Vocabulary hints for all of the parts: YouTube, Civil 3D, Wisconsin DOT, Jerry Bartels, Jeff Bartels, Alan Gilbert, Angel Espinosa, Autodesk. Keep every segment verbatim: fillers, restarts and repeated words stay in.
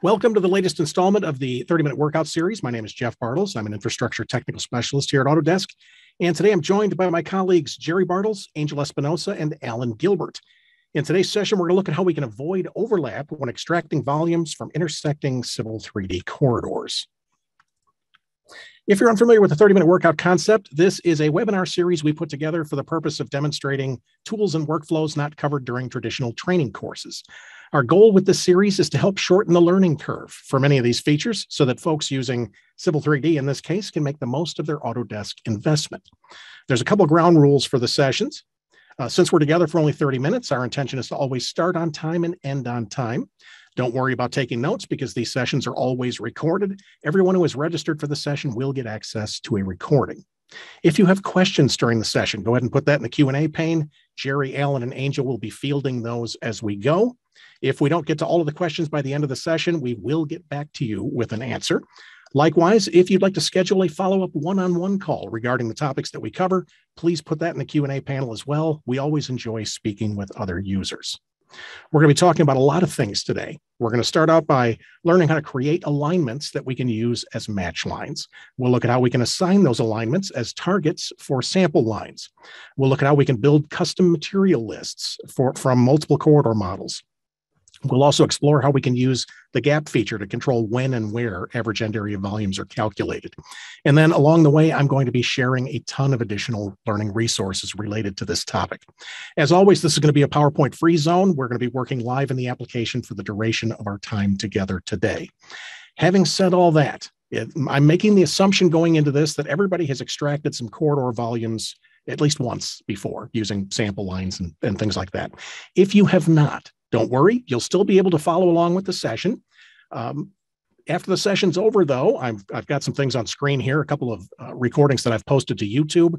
Welcome to the latest installment of the thirty minute workout series. My name is Jeff Bartels. I'm an infrastructure technical specialist here at Autodesk. And today I'm joined by my colleagues, Jerry Bartels, Angel Espinosa, and Alan Gilbert. In today's session, we're going to look at how we can avoid overlap when extracting volumes from intersecting civil three D corridors. If you're unfamiliar with the thirty minute workout concept, this is a webinar series we put together for the purpose of demonstrating tools and workflows not covered during traditional training courses. Our goal with this series is to help shorten the learning curve for many of these features so that folks using Civil three D in this case can make the most of their Autodesk investment. There's a couple of ground rules for the sessions. Uh, since we're together for only thirty minutes, our intention is to always start on time and end on time. Don't worry about taking notes because these sessions are always recorded. Everyone who is registered for the session will get access to a recording. If you have questions during the session, go ahead and put that in the Q and A pane. Jerry, Alan, and Angel will be fielding those as we go. If we don't get to all of the questions by the end of the session, we will get back to you with an answer. Likewise, if you'd like to schedule a follow-up one-on-one call regarding the topics that we cover, please put that in the Q and A panel as well. We always enjoy speaking with other users. We're going to be talking about a lot of things today. We're going to start out by learning how to create alignments that we can use as match lines. We'll look at how we can assign those alignments as targets for sample lines. We'll look at how we can build custom material lists for, from multiple corridor models. We'll also explore how we can use the gap feature to control when and where average end area volumes are calculated. And then along the way, I'm going to be sharing a ton of additional learning resources related to this topic. As always, this is going to be a PowerPoint free zone. We're going to be working live in the application for the duration of our time together today. Having said all that, I'm making the assumption going into this that everybody has extracted some corridor volumes at least once before using sample lines and, and things like that. If you have not, don't worry, you'll still be able to follow along with the session. Um, after the session's over, though, I've, I've got some things on screen here, a couple of uh, recordings that I've posted to YouTube.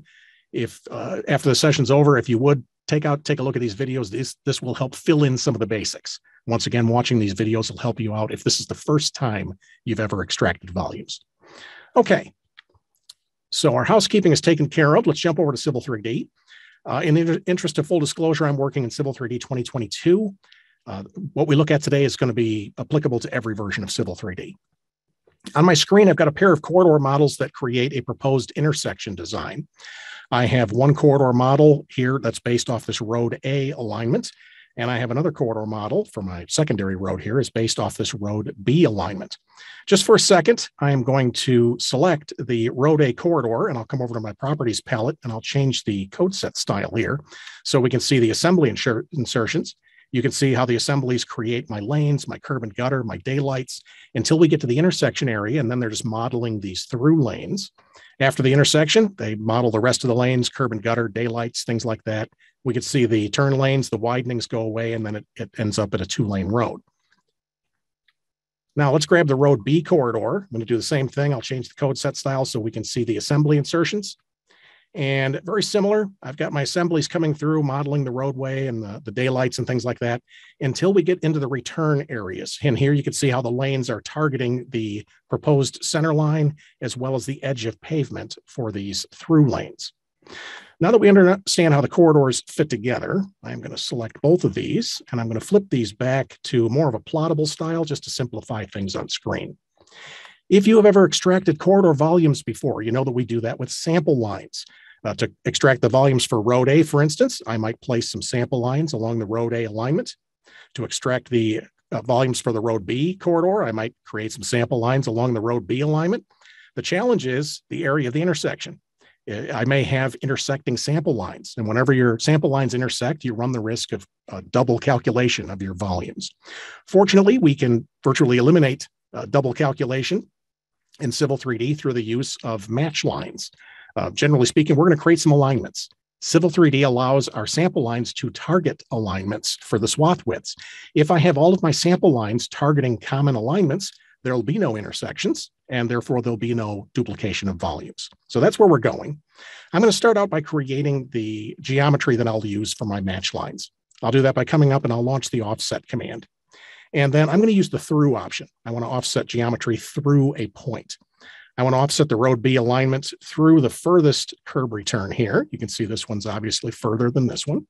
If uh, after the session's over, if you would take out, take a look at these videos, this, this will help fill in some of the basics. Once again, watching these videos will help you out if this is the first time you've ever extracted volumes. Okay, so our housekeeping is taken care of. Let's jump over to Civil three D. Uh, in the interest of full disclosure, I'm working in Civil three D twenty twenty-two. Uh, what we look at today is going to be applicable to every version of Civil three D. On my screen, I've got a pair of corridor models that create a proposed intersection design. I have one corridor model here that's based off this road A alignment, and I have another corridor model for my secondary road here is based off this road B alignment. Just for a second, I am going to select the road A corridor, and I'll come over to my properties palette, and I'll change the code set style here so we can see the assembly insertions. You can see how the assemblies create my lanes, my curb and gutter, my daylights, until we get to the intersection area, and then they're just modeling these through lanes. After the intersection, they model the rest of the lanes, curb and gutter, daylights, things like that. We can see the turn lanes, the widenings go away, and then it, it ends up at a two-lane road. Now let's grab the road B corridor. I'm going to do the same thing. I'll change the code set style so we can see the assembly insertions. And very similar, I've got my assemblies coming through, modeling the roadway and the, the daylights and things like that until we get into the return areas. And here you can see how the lanes are targeting the proposed center line as well as the edge of pavement for these through lanes. Now that we understand how the corridors fit together, I'm going to select both of these and I'm going to flip these back to more of a plottable style just to simplify things on screen. If you have ever extracted corridor volumes before, you know that we do that with sample lines. Uh, to extract the volumes for road A, for instance, I might place some sample lines along the road A alignment. To extract the uh, volumes for the road B corridor, I might create some sample lines along the road B alignment. The challenge is the area of the intersection. I may have intersecting sample lines, and whenever your sample lines intersect, you run the risk of a double calculation of your volumes. Fortunately, we can virtually eliminate uh, double calculation in Civil three D through the use of match lines. Uh, generally speaking, we're going to create some alignments. Civil three D allows our sample lines to target alignments for the swath widths. If I have all of my sample lines targeting common alignments, there will be no intersections, and therefore there'll be no duplication of volumes. So that's where we're going. I'm going to start out by creating the geometry that I'll use for my match lines. I'll do that by coming up and I'll launch the offset command. And then I'm going to use the through option. I want to offset geometry through a point. I want to offset the road B alignment through the furthest curb return here. You can see this one's obviously further than this one.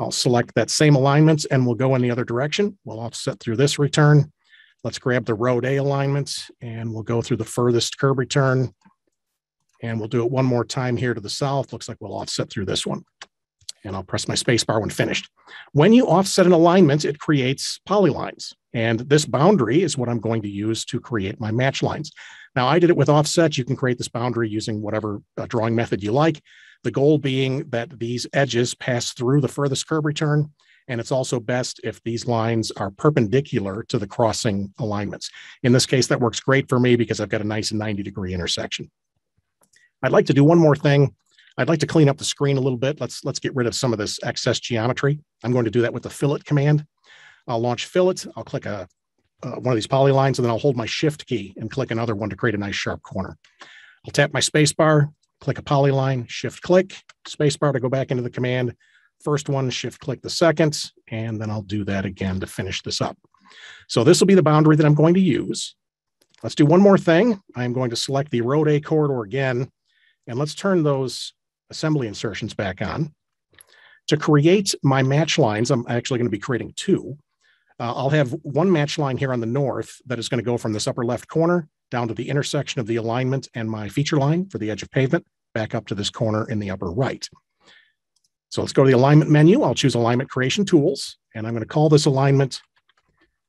I'll select that same alignment and we'll go in the other direction. We'll offset through this return. Let's grab the road A alignments and we'll go through the furthest curb return. And we'll do it one more time here to the south. Looks like we'll offset through this one. And I'll press my space bar when finished. When you offset an alignment, it creates polylines. And this boundary is what I'm going to use to create my match lines. Now, I did it with offset. You can create this boundary using whatever uh, drawing method you like. The goal being that these edges pass through the furthest curb return. And it's also best if these lines are perpendicular to the crossing alignments. In this case, that works great for me because I've got a nice ninety degree intersection. I'd like to do one more thing. I'd like to clean up the screen a little bit. Let's, let's get rid of some of this excess geometry. I'm going to do that with the fillet command. I'll launch fillet. I'll click a, uh, one of these polylines, and then I'll hold my shift key and click another one to create a nice sharp corner. I'll tap my space bar, click a polyline, shift click, space bar to go back into the command. First one, shift click the second, and then I'll do that again to finish this up. So this will be the boundary that I'm going to use. Let's do one more thing. I'm going to select the road A corridor again, and let's turn those assembly insertions back on. To create my match lines, I'm actually going to be creating two. Uh, I'll have one match line here on the north that is going to go from this upper left corner down to the intersection of the alignment and my feature line for the edge of pavement, back up to this corner in the upper right. So let's go to the alignment menu. I'll choose alignment creation tools, and I'm going to call this alignment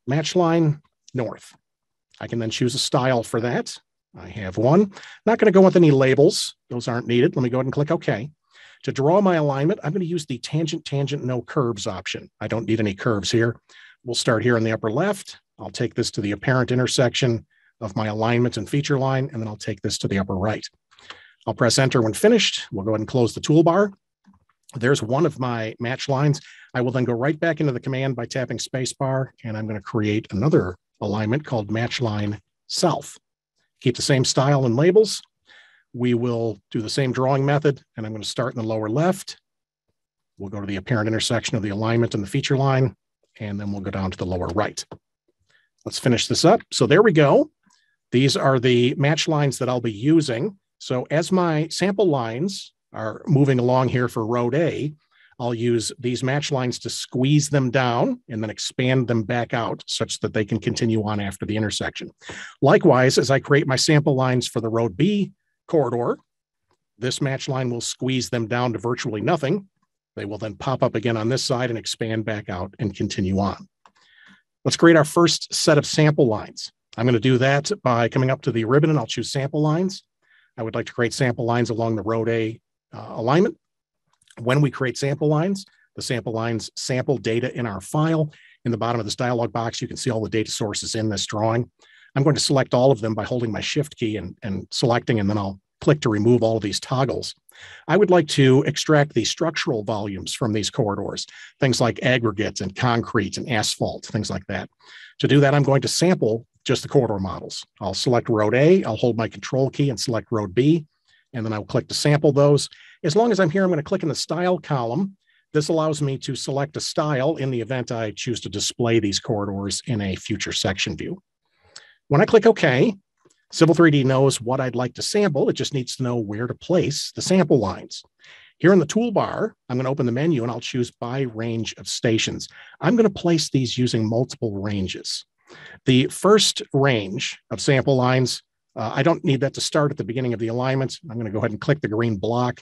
match line north. I can then choose a style for that. I have one. Not going to go with any labels. Those aren't needed. Let me go ahead and click OK. To draw my alignment, I'm going to use the tangent, tangent, no curves option. I don't need any curves here. We'll start here in the upper left. I'll take this to the apparent intersection of my alignment and feature line, and then I'll take this to the upper right. I'll press enter when finished. We'll go ahead and close the toolbar. There's one of my match lines. I will then go right back into the command by tapping spacebar, and I'm going to create another alignment called match line south. Keep the same style and labels. We will do the same drawing method, and I'm going to start in the lower left. We'll go to the apparent intersection of the alignment and the feature line, and then we'll go down to the lower right. Let's finish this up. So there we go. These are the match lines that I'll be using. So as my sample lines are moving along here for road A, I'll use these match lines to squeeze them down and then expand them back out such that they can continue on after the intersection. Likewise, as I create my sample lines for the road B corridor, this match line will squeeze them down to virtually nothing. They will then pop up again on this side and expand back out and continue on. Let's create our first set of sample lines. I'm going to do that by coming up to the ribbon, and I'll choose sample lines. I would like to create sample lines along the road A uh, alignment. When we create sample lines, the sample lines sample data in our file. In the bottom of this dialog box, you can see all the data sources in this drawing. I'm going to select all of them by holding my shift key and, and selecting, and then I'll click to remove all of these toggles. I would like to extract the structural volumes from these corridors, things like aggregates and concrete and asphalt, things like that. To do that, I'm going to sample just the corridor models. I'll select road A, I'll hold my control key and select road B, and then I'll click to sample those. As long as I'm here, I'm going to click in the style column. This allows me to select a style in the event I choose to display these corridors in a future section view. When I click OK, Civil three D knows what I'd like to sample. It just needs to know where to place the sample lines. Here in the toolbar, I'm going to open the menu and I'll choose by range of stations. I'm going to place these using multiple ranges. The first range of sample lines, uh, I don't need that to start at the beginning of the alignment. I'm going to go ahead and click the green block.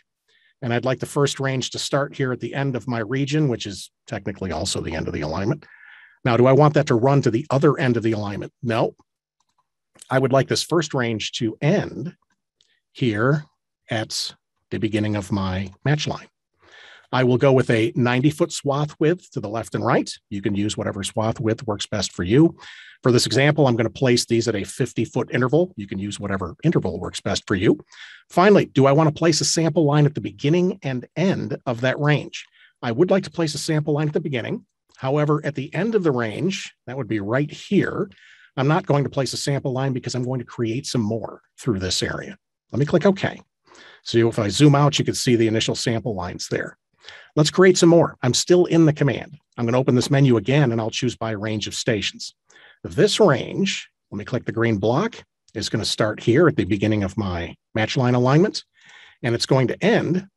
And I'd like the first range to start here at the end of my region, which is technically also the end of the alignment. Now, do I want that to run to the other end of the alignment? No. I would like this first range to end here at the beginning of my match line. I will go with a ninety foot swath width to the left and right. You can use whatever swath width works best for you. For this example, I'm going to place these at a fifty foot interval. You can use whatever interval works best for you. Finally, do I want to place a sample line at the beginning and end of that range? I would like to place a sample line at the beginning. However, at the end of the range, that would be right here. I'm not going to place a sample line because I'm going to create some more through this area. Let me click OK. So if I zoom out, you can see the initial sample lines there. Let's create some more. I'm still in the command. I'm going to open this menu again, and I'll choose by range of stations. This range, let me click the green block, is going to start here at the beginning of my match line alignment, and it's going to end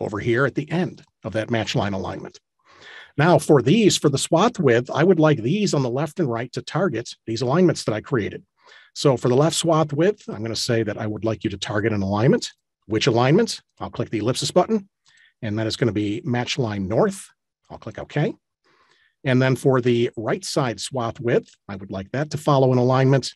over here at the end of that match line alignment. Now for these, for the swath width, I would like these on the left and right to target these alignments that I created. So for the left swath width, I'm going to say that I would like you to target an alignment. Which alignment? I'll click the ellipsis button, and that is going to be match line north. I'll click OK. And then for the right side swath width, I would like that to follow an alignment.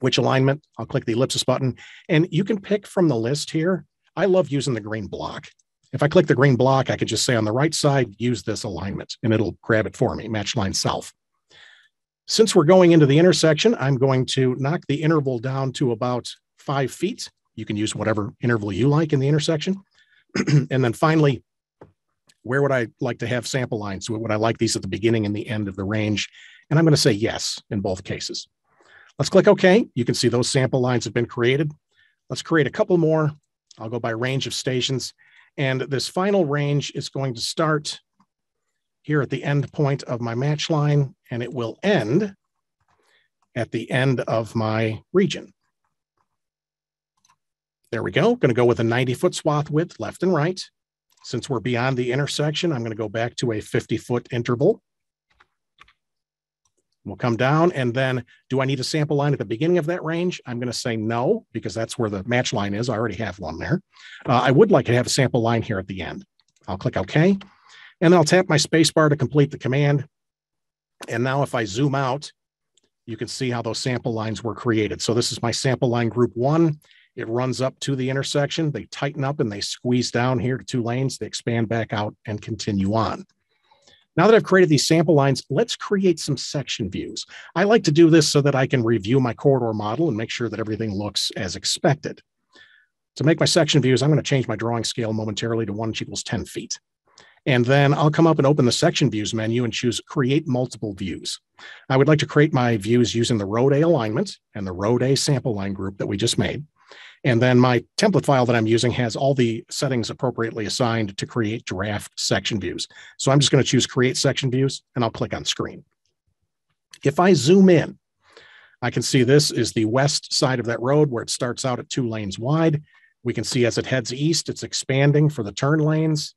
Which alignment? I'll click the ellipsis button, and you can pick from the list here. I love using the green block. If I click the green block, I could just say on the right side, use this alignment, and it'll grab it for me, match line south. Since we're going into the intersection, I'm going to knock the interval down to about five feet. You can use whatever interval you like in the intersection. And then finally, where would I like to have sample lines? Would I like these at the beginning and the end of the range? And I'm going to say yes in both cases. Let's click OK. You can see those sample lines have been created. Let's create a couple more. I'll go by range of stations. And this final range is going to start here at the end point of my match line, and it will end at the end of my region. There we go. Going to go with a ninety foot swath width left and right. Since we're beyond the intersection, I'm going to go back to a fifty foot interval. We'll come down, and then do I need a sample line at the beginning of that range? I'm going to say no, because that's where the match line is. I already have one there. Uh, I would like to have a sample line here at the end. I'll click OK, and then I'll tap my space bar to complete the command. And now if I zoom out, you can see how those sample lines were created. So this is my sample line group one. It runs up to the intersection. They tighten up and they squeeze down here to two lanes. They expand back out and continue on. Now that I've created these sample lines, let's create some section views. I like to do this so that I can review my corridor model and make sure that everything looks as expected. To make my section views, I'm going to change my drawing scale momentarily to one which equals ten feet. And then I'll come up and open the section views menu and choose create multiple views. I would like to create my views using the road A alignment and the road A sample line group that we just made. And then my template file that I'm using has all the settings appropriately assigned to create draft section views. So I'm just going to choose create section views, and I'll click on screen. If I zoom in, I can see this is the west side of that road where it starts out at two lanes wide. We can see as it heads east, it's expanding for the turn lanes,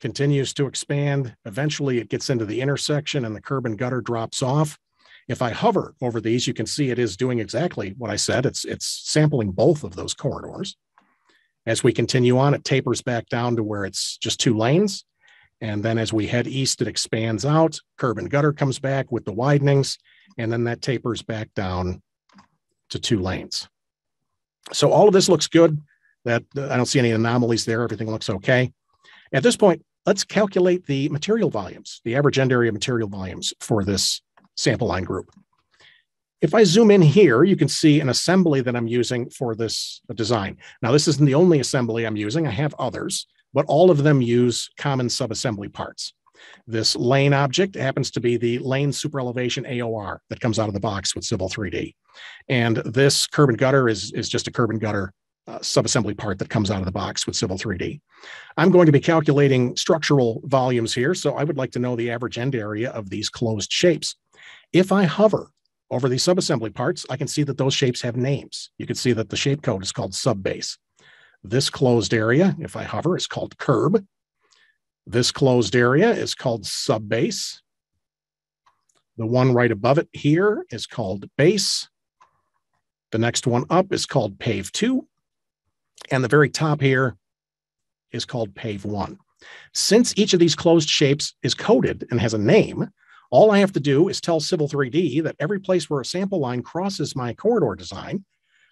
continues to expand. Eventually, it gets into the intersection and the curb and gutter drops off. If I hover over these, you can see it is doing exactly what I said. It's, it's sampling both of those corridors. As we continue on, it tapers back down to where it's just two lanes. And then as we head east, it expands out. Curb and gutter comes back with the widenings. And then that tapers back down to two lanes. So all of this looks good. That I don't see any anomalies there. Everything looks okay. At this point, let's calculate the material volumes, the average end area material volumes for this sample line group. If I zoom in here, you can see an assembly that I'm using for this design. Now, this isn't the only assembly I'm using. I have others, but all of them use common subassembly parts. This lane object happens to be the lane super elevation A O R that comes out of the box with Civil three D. And this curb and gutter is, is just a curb and gutter uh, subassembly part that comes out of the box with Civil three D. I'm going to be calculating structural volumes here, so I would like to know the average end area of these closed shapes. If I hover over these subassembly parts, I can see that those shapes have names. You can see that the shape code is called subbase. This closed area, if I hover, is called curb. This closed area is called subbase. The one right above it here is called base. The next one up is called pave two. And the very top here is called pave one. Since each of these closed shapes is coded and has a name, all I have to do is tell Civil three D that every place where a sample line crosses my corridor design,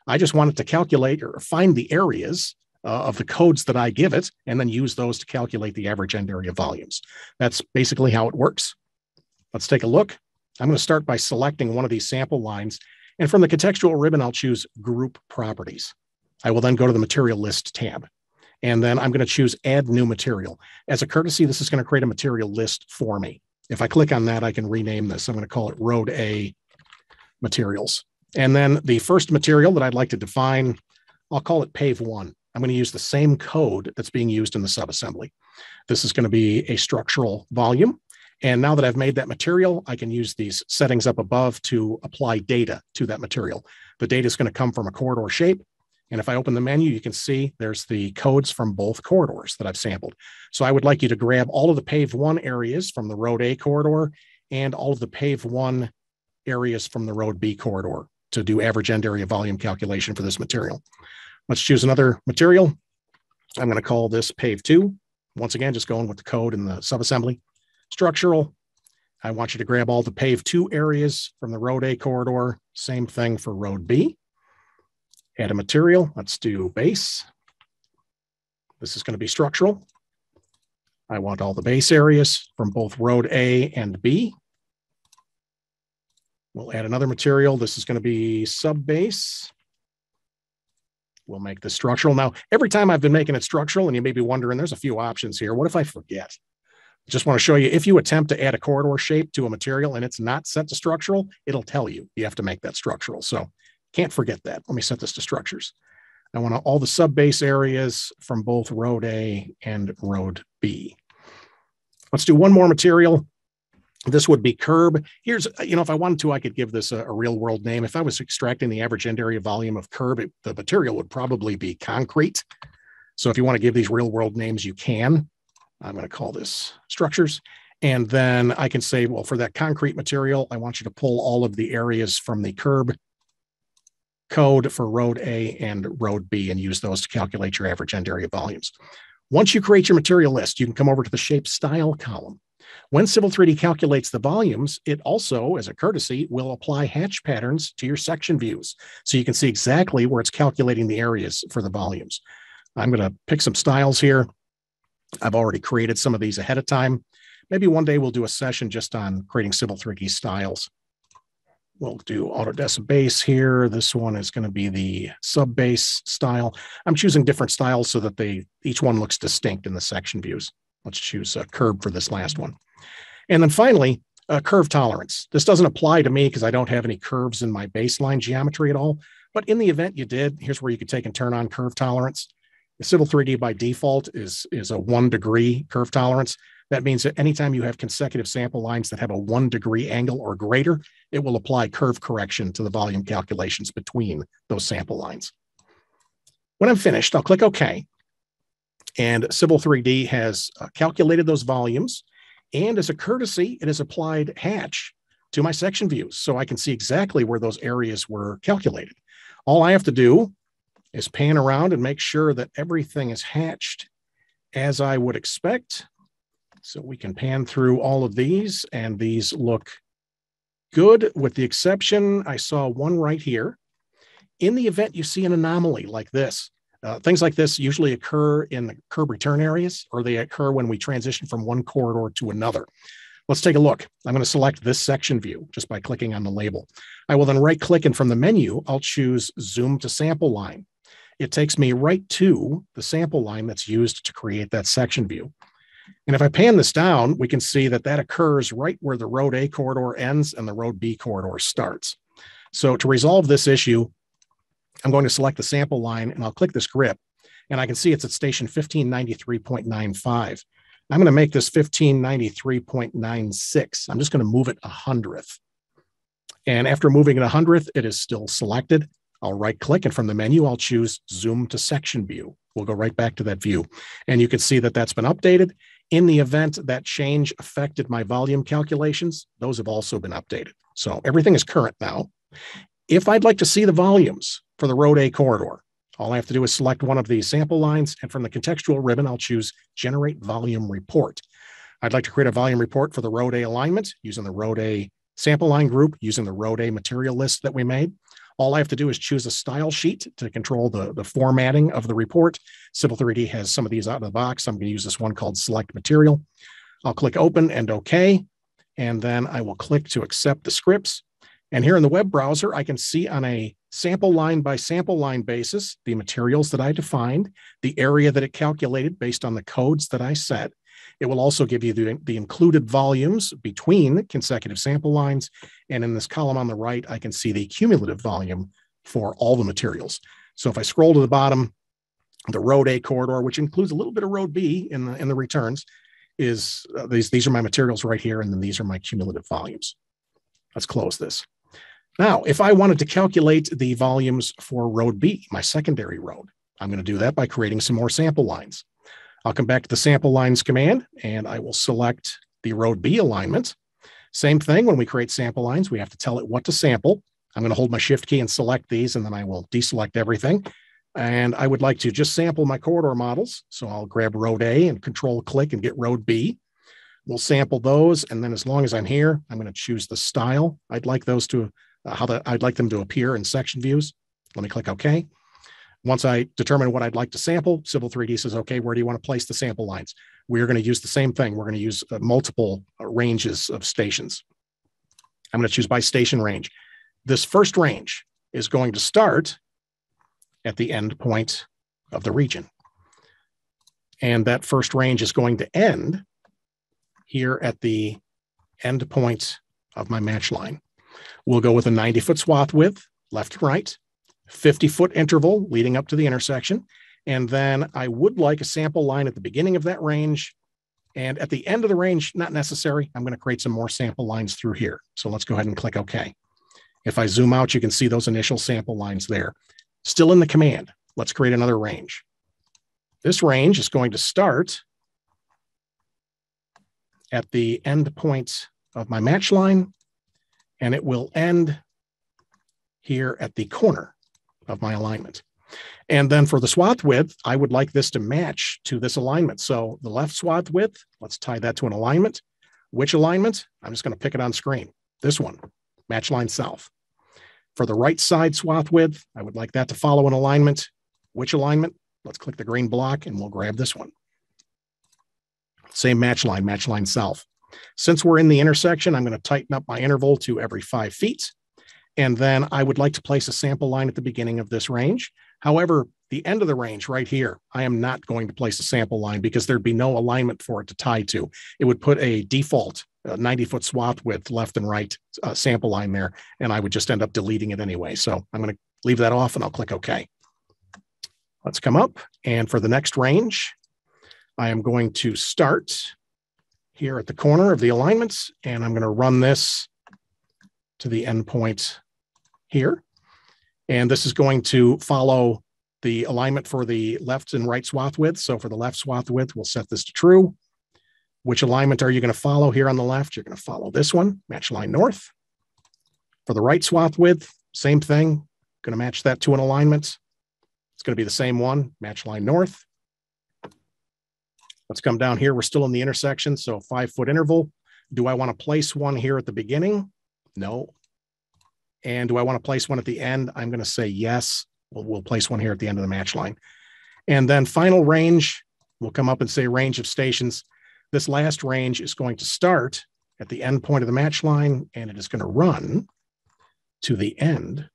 I just want it to calculate or find the areas uh, of the codes that I give it, and then use those to calculate the average end area volumes. That's basically how it works. Let's take a look. I'm going to start by selecting one of these sample lines, and from the contextual ribbon, I'll choose Group Properties. I will then go to the Material List tab, and then I'm going to choose Add New Material. As a courtesy, this is going to create a material list for me. If I click on that, I can rename this. I'm going to call it Road A Materials. And then the first material that I'd like to define, I'll call it Pave one. I'm going to use the same code that's being used in the subassembly. This is going to be a structural volume. And now that I've made that material, I can use these settings up above to apply data to that material. The data is going to come from a corridor shape. And if I open the menu, you can see there's the codes from both corridors that I've sampled. So I would like you to grab all of the paved one areas from the road A corridor and all of the paved one areas from the road B corridor to do average end area volume calculation for this material. Let's choose another material. I'm going to call this paved two. Once again, just going with the code and the subassembly. Structural. I want you to grab all the paved two areas from the road A corridor. Same thing for road B. Add a material. Let's do base. This is going to be structural. I want all the base areas from both road A and B. We'll add another material. This is going to be sub-base. We'll make this structural. Now, every time I've been making it structural, and you may be wondering, there's a few options here. What if I forget? I just want to show you, if you attempt to add a corridor shape to a material and it's not set to structural, it'll tell you you have to make that structural. So can't forget that. Let me set this to structures. I want all the sub-base areas from both road A and road B. Let's do one more material. This would be curb. Here's, you know, if I wanted to, I could give this a, a real world name. If I was extracting the average end area volume of curb, it, the material would probably be concrete. So if you want to give these real world names, you can. I'm going to call this structures. And then I can say, well, for that concrete material, I want you to pull all of the areas from the curb code for road A and road B and use those to calculate your average end area volumes. Once you create your material list, you can come over to the shape style column. When Civil three D calculates the volumes, it also, as a courtesy, will apply hatch patterns to your section views, so you can see exactly where it's calculating the areas for the volumes. I'm going to pick some styles here. I've already created some of these ahead of time. Maybe one day we'll do a session just on creating Civil three D styles. We'll do Autodesk base here. This one is going to be the sub-base style. I'm choosing different styles so that they each one looks distinct in the section views. Let's choose a curve for this last one. And then finally, a curve tolerance. This doesn't apply to me because I don't have any curves in my baseline geometry at all. But in the event you did, here's where you could take and turn on curve tolerance. The Civil three D by default is, is a one degree curve tolerance. That means that anytime you have consecutive sample lines that have a one degree angle or greater, it will apply curve correction to the volume calculations between those sample lines. When I'm finished, I'll click OK. And Civil three D has calculated those volumes. And as a courtesy, it has applied hatch to my section views so I can see exactly where those areas were calculated. All I have to do is pan around and make sure that everything is hatched as I would expect. So we can pan through all of these, and these look good with the exception, I saw one right here. In the event you see an anomaly like this, Uh, things like this usually occur in the curb return areas, or they occur when we transition from one corridor to another. Let's take a look. I'm going to select this section view just by clicking on the label. I will then right click, and from the menu, I'll choose Zoom to Sample Line. It takes me right to the sample line that's used to create that section view. And if I pan this down, we can see that that occurs right where the road A corridor ends and the road B corridor starts. So to resolve this issue, I'm going to select the sample line, and I'll click this grip, and I can see it's at station fifteen ninety-three point nine five. I'm going to make this fifteen ninety-three point nine six. I'm just going to move it a hundredth. And after moving it a hundredth, it is still selected. I'll right-click, and from the menu, I'll choose Zoom to Section View. We'll go right back to that view. And you can see that that's been updated. In the event that change affected my volume calculations, those have also been updated. So everything is current now. If I'd like to see the volumes for the road A corridor, all I have to do is select one of the sample lines, and from the contextual ribbon, I'll choose Generate Volume Report. I'd like to create a volume report for the road A alignment using the road A sample line group, using the road A material list that we made. All I have to do is choose a style sheet to control the, the formatting of the report. Civil three D has some of these out of the box. I'm going to use this one called Select Material. I'll click Open and OK, and then I will click to accept the scripts. And here in the web browser, I can see on a sample line by sample line basis the materials that I defined, the area that it calculated based on the codes that I set. It will also give you the, the included volumes between consecutive sample lines. And in this column on the right, I can see the cumulative volume for all the materials. So if I scroll to the bottom, the road A corridor, which includes a little bit of road B in the, in the returns, is uh, these, these are my materials right here, and then these are my cumulative volumes. Let's close this. Now, if I wanted to calculate the volumes for road B, my secondary road, I'm going to do that by creating some more sample lines. I'll come back to the sample lines command, and I will select the road B alignment. Same thing, when we create sample lines, we have to tell it what to sample. I'm going to hold my shift key and select these, and then I will deselect everything. And I would like to just sample my corridor models. So I'll grab road A and control click and get road B. We'll sample those. And then as long as I'm here, I'm going to choose the style. I'd like those to, uh, how the, I'd like them to appear in section views. Let me click OK. Once I determine what I'd like to sample, Civil three D says, OK, where do you want to place the sample lines? We're going to use the same thing. We're going to use uh, multiple uh, ranges of stations. I'm going to choose by station range. This first range is going to start at the end point of the region. And that first range is going to end here at the end point of my match line. We'll go with a ninety foot swath width, left and right, fifty foot interval leading up to the intersection. And then I would like a sample line at the beginning of that range. And at the end of the range, not necessary. I'm going to create some more sample lines through here. So let's go ahead and click OK. If I zoom out, you can see those initial sample lines there. Still in the command, let's create another range. This range is going to start at the end point of my match line, and it will end here at the corner of my alignment. And then for the swath width, I would like this to match to this alignment. So the left swath width, let's tie that to an alignment. Which alignment? I'm just going to pick it on screen. This one, match line south. For the right side swath width, I would like that to follow an alignment. Which alignment? Let's click the green block and we'll grab this one. Same match line, match line south. Since we're in the intersection, I'm going to tighten up my interval to every five feet. And then I would like to place a sample line at the beginning of this range. However, the end of the range right here, I am not going to place a sample line because there'd be no alignment for it to tie to. It would put a default ninety foot swath width left and right uh, sample line there, and I would just end up deleting it anyway. So I'm going to leave that off and I'll click OK. Let's come up, and for the next range, I am going to start here at the corner of the alignments, and I'm going to run this to the end point here. And this is going to follow the alignment for the left and right swath width. So for the left swath width, we'll set this to true. Which alignment are you going to follow here on the left? You're going to follow this one, match line north. For the right swath width, same thing. Going to match that to an alignment. It's going to be the same one, match line north. Let's come down here. We're still in the intersection, so five foot interval. Do I want to place one here at the beginning? No. And do I want to place one at the end? I'm going to say yes. We'll, we'll place one here at the end of the match line. And then final range, we'll come up and say range of stations. This last range is going to start at the end point of the match line, and it is going to run to the end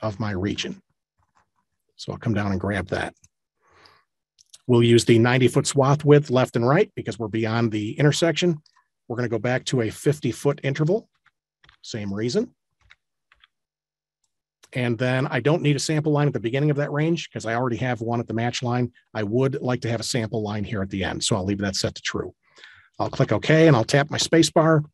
of my region. So I'll come down and grab that. We'll use the ninety foot swath width left and right because we're beyond the intersection. We're going to go back to a fifty foot interval, same reason. And then I don't need a sample line at the beginning of that range because I already have one at the match line. I would like to have a sample line here at the end, so I'll leave that set to true. I'll click OK, and I'll tap my space bar.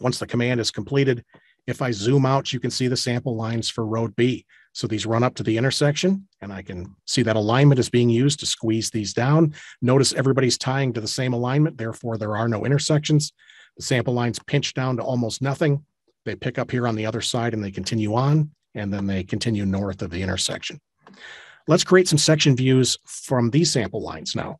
Once the command is completed, if I zoom out, you can see the sample lines for road B. So these run up to the intersection, and I can see that alignment is being used to squeeze these down. Notice everybody's tying to the same alignment, therefore there are no intersections. The sample lines pinch down to almost nothing. They pick up here on the other side, and they continue on. And then they continue north of the intersection. Let's create some section views from these sample lines now.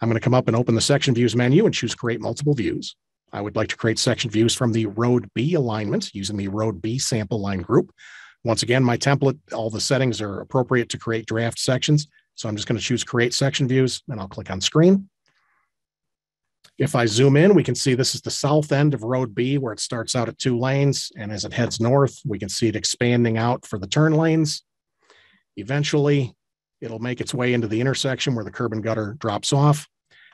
I'm going to come up and open the section views menu and choose create multiple views. I would like to create section views from the road B alignment using the road B sample line group. Once again, my template, all the settings are appropriate to create draft sections. So I'm just going to choose create section views, and I'll click on screen. If I zoom in, we can see this is the south end of road B where it starts out at two lanes. And as it heads north, we can see it expanding out for the turn lanes. Eventually, it'll make its way into the intersection where the curb and gutter drops off.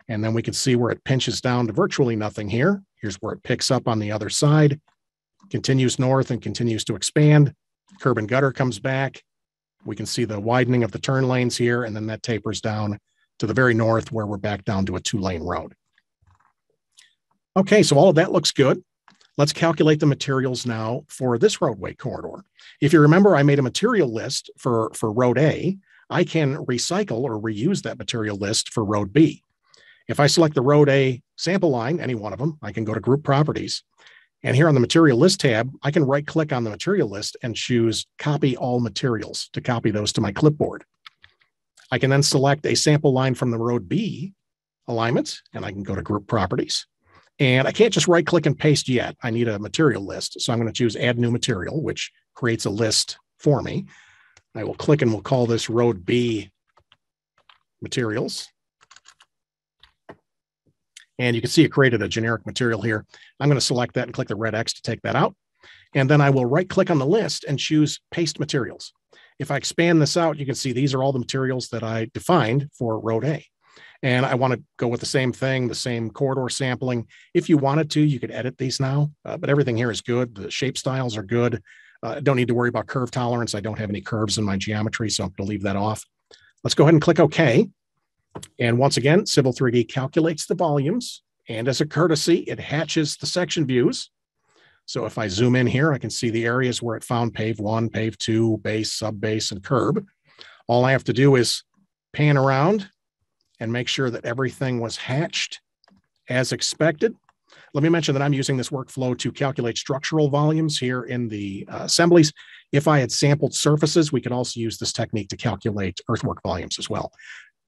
And then we can see where it pinches down to virtually nothing here. Here's where it picks up on the other side, continues north and continues to expand. Curb and gutter comes back. We can see the widening of the turn lanes here. And then that tapers down to the very north where we're back down to a two lane road. Okay, so all of that looks good. let's calculate the materials now for this roadway corridor. If you remember, I made a material list for, for road A. I can recycle or reuse that material list for road B. If I select the road A sample line, any one of them, I can go to group properties. And here on the material list tab, I can right click on the material list and choose copy all materials to copy those to my clipboard. I can then select a sample line from the road B alignment, and I can go to group properties. And I can't just right click and paste yet. I need a material list. So I'm going to choose add new material, which creates a list for me. I will click and we'll call this road B materials. And you can see it created a generic material here. I'm going to select that and click the red X to take that out. And then I will right click on the list and choose paste materials. If I expand this out, you can see these are all the materials that I defined for road A. And I want to go with the same thing, the same corridor sampling. If you wanted to, you could edit these now, uh, but everything here is good. The shape styles are good. I uh, don't need to worry about curve tolerance. I don't have any curves in my geometry, so I'm going to leave that off. Let's go ahead and click OK. And once again, Civil three D calculates the volumes, and as a courtesy, it hatches the section views. So if I zoom in here, I can see the areas where it found pave one, pave two, base, sub base, and curb. All I have to do is pan around and make sure that everything was hatched as expected. Let me mention that I'm using this workflow to calculate structural volumes here in the uh, assemblies. If I had sampled surfaces, we could also use this technique to calculate earthwork volumes as well.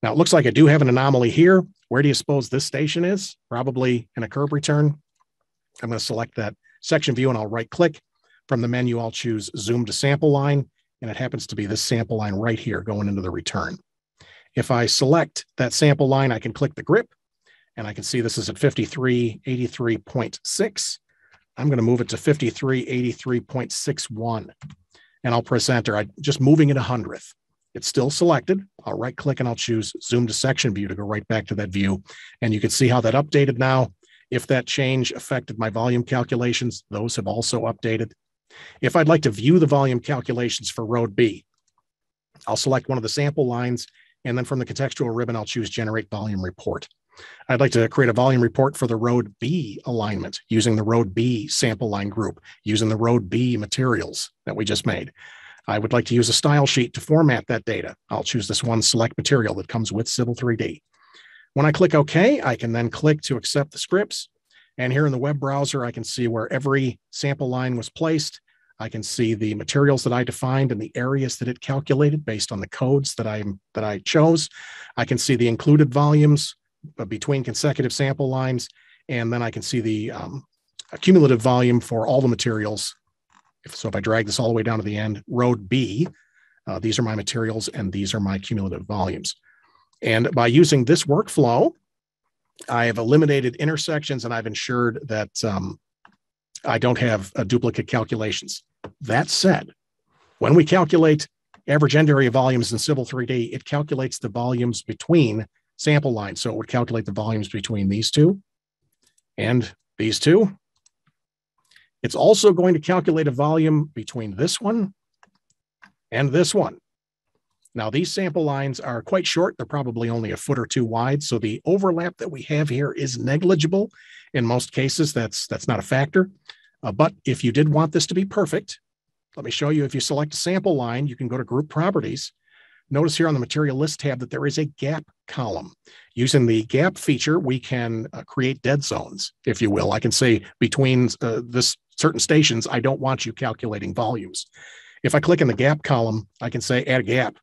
Now, it looks like I do have an anomaly here. Where do you suppose this station is? Probably in a curb return. I'm going to select that section view and I'll right click. From the menu, I'll choose zoom to sample line. And it happens to be this sample line right here going into the return. If I select that sample line, I can click the grip. And I can see this is at fifty-three eighty-three point six. I'm going to move it to fifty-three eighty-three point six one. And I'll press enter. I'm just moving it a hundredth. It's still selected. I'll right click and I'll choose zoom to section view to go right back to that view. And you can see how that updated now. If that change affected my volume calculations, those have also updated. If I'd like to view the volume calculations for road B, I'll select one of the sample lines. And then from the contextual ribbon, I'll choose generate volume report. I'd like to create a volume report for the road B alignment using the road B sample line group, using the road B materials that we just made. I would like to use a style sheet to format that data. I'll choose this one select material that comes with Civil three D. When I click OK, I can then click to accept the scripts. And here in the web browser, I can see where every sample line was placed. I can see the materials that I defined and the areas that it calculated based on the codes that I, that I chose. I can see the included volumes between consecutive sample lines. And then I can see the um, cumulative volume for all the materials. So if I drag this all the way down to the end, road B, uh, these are my materials and these are my cumulative volumes. And by using this workflow, I have eliminated intersections and I've ensured that um, I don't have uh, duplicate calculations. That said, when we calculate average end area volumes in Civil three D, it calculates the volumes between sample lines. So it would calculate the volumes between these two and these two. It's also going to calculate a volume between this one and this one. Now, these sample lines are quite short. They're probably only a foot or two wide. So the overlap that we have here is negligible. In most cases, that's, that's not a factor. Uh, but if you did want this to be perfect, let me show you. If you select a sample line, you can go to Group Properties. Notice here on the Material List tab that there is a gap column. Using the gap feature, we can uh, create dead zones, if you will. I can say between uh, this certain stations, I don't want you calculating volumes. If I click in the gap column, I can say add a gap,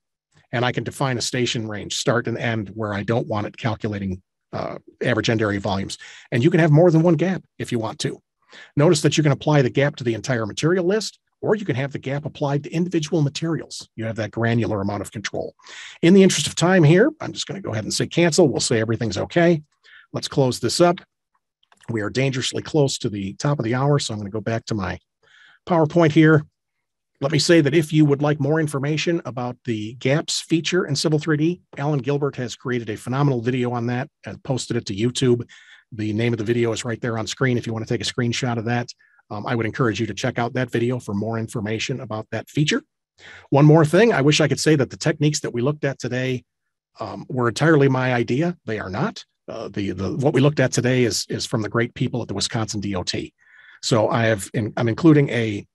and I can define a station range, start and end, where I don't want it calculating uh, average end area volumes. And you can have more than one gap if you want to. Notice that you can apply the gap to the entire material list, or you can have the gap applied to individual materials. You have that granular amount of control. In the interest of time here, I'm just going to go ahead and say cancel. We'll say everything's okay. Let's close this up. We are dangerously close to the top of the hour, so I'm going to go back to my PowerPoint here. Let me say that if you would like more information about the gaps feature in Civil three D, Alan Gilbert has created a phenomenal video on that and posted it to YouTube. The name of the video is right there on screen if you want to take a screenshot of that. Um, I would encourage you to check out that video for more information about that feature. One more thing, I wish I could say that the techniques that we looked at today um, were entirely my idea. They are not. Uh, the, the, what we looked at today is, is from the great people at the Wisconsin D O T. So I have, in, I'm including a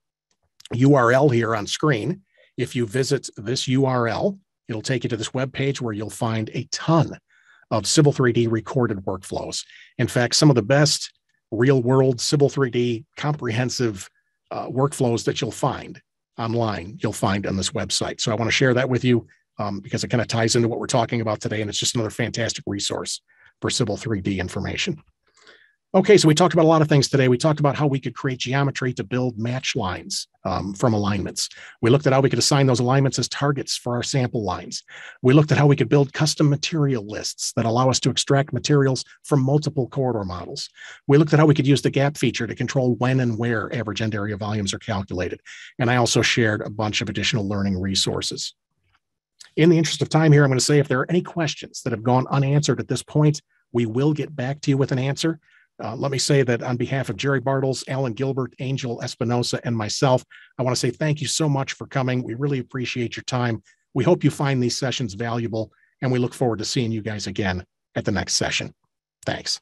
U R L here on screen. If you visit this U R L, it'll take you to this web page where you'll find a ton of Civil three D recorded workflows. In fact, some of the best real world Civil three D comprehensive uh, workflows that you'll find online, you'll find on this website. So I want to share that with you um, because it kind of ties into what we're talking about today. And it's just another fantastic resource for Civil three D information. Okay, so we talked about a lot of things today. We talked about how we could create geometry to build match lines um, from alignments. We looked at how we could assign those alignments as targets for our sample lines. We looked at how we could build custom material lists that allow us to extract materials from multiple corridor models. We looked at how we could use the gap feature to control when and where average end area volumes are calculated. And I also shared a bunch of additional learning resources. In the interest of time here, I'm going to say if there are any questions that have gone unanswered at this point, we will get back to you with an answer. Uh, let me say that on behalf of Jerry Bartels, Alan Gilbert, Angel Espinosa, and myself, I want to say thank you so much for coming. We really appreciate your time. We hope you find these sessions valuable, and we look forward to seeing you guys again at the next session. Thanks.